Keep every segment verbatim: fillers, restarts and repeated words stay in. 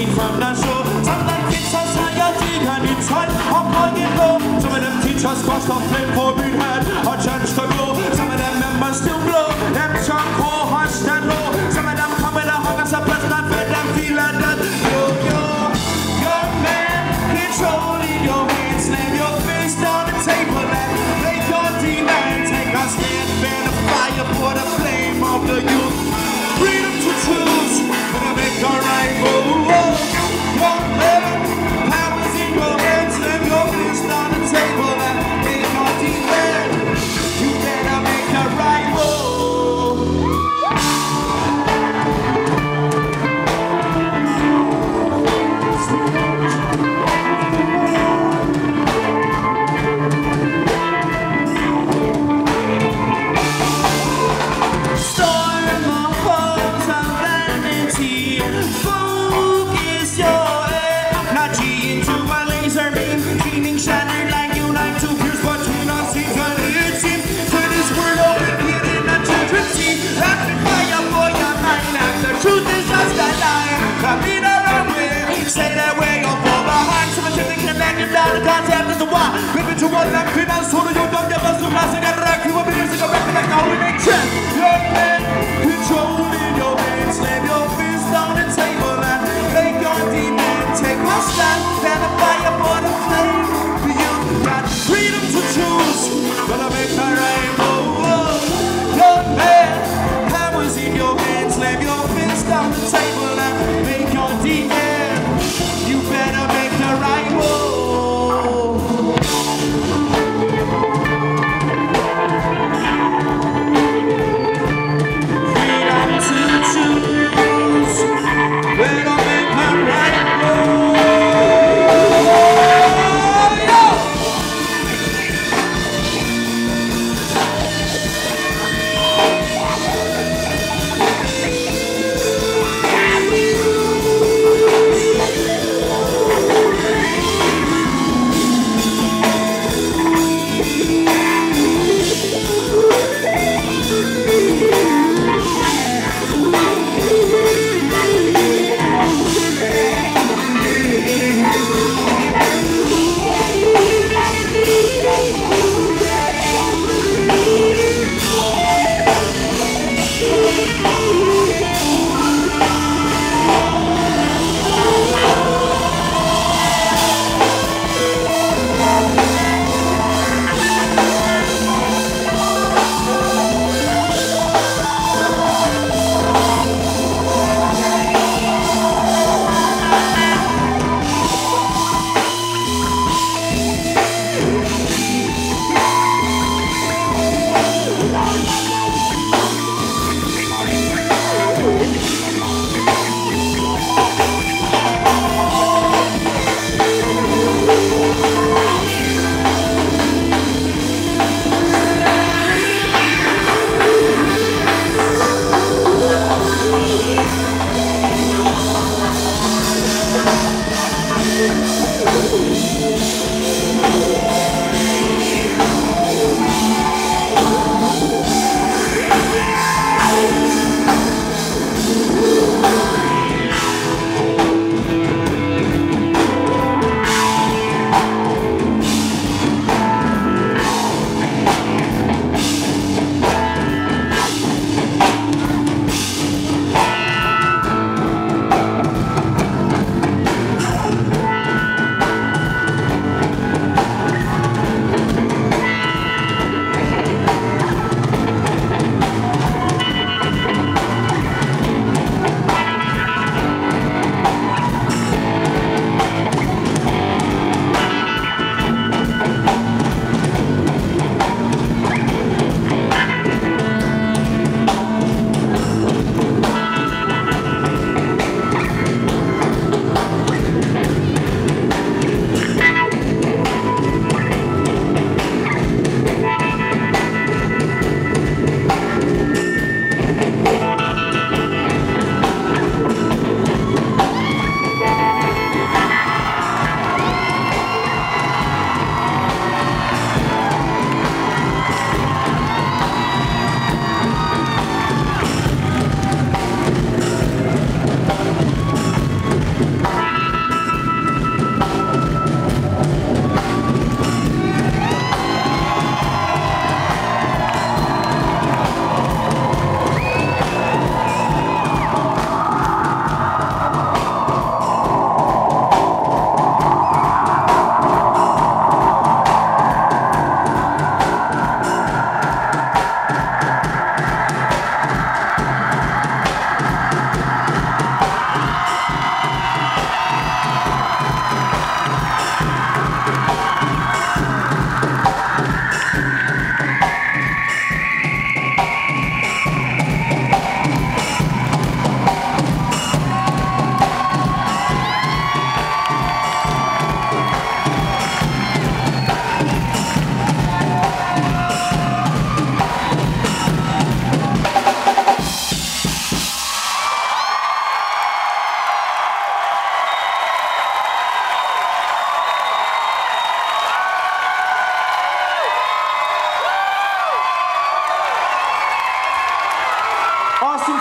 seen from the show. Some like teachers are your team and it's hot, I'm hugging low. Some of them teachers must have played for big head, a chance to go. Some of them members still blow, them chunk hole, hush and low. Some of them come with a hug as a person and fed them feel like that. Yo, yo, young man, keep holding your weight, slam your face down the table and play your team and take a stand, fan the fire for the flame of the youth. Freedom to choose, gonna make our right move. Ripping to one like criminals, so you don't get us to mass and get racked. You will be using a weapon like how we make sense. Young man, control in your hands, slam your fist down the table and make your demand. Take your stand, fan a fire for the flame. You've got freedom to choose, gonna make a rainbow. Young man, hammers in your hands, slam your fist down the table and make your demand. You better make the rainbow.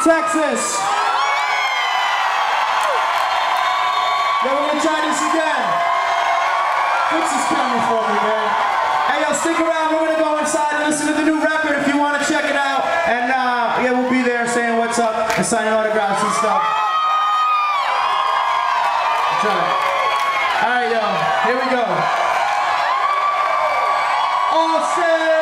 Texas. Yeah, we're gonna try this again. Fix this camera for me, man. Hey, yo, stick around. We're gonna go inside and listen to the new record if you wanna check it out. And uh, yeah, we'll be there saying what's up and signing autographs and stuff. Try it. All right, yo, here we go. Austin!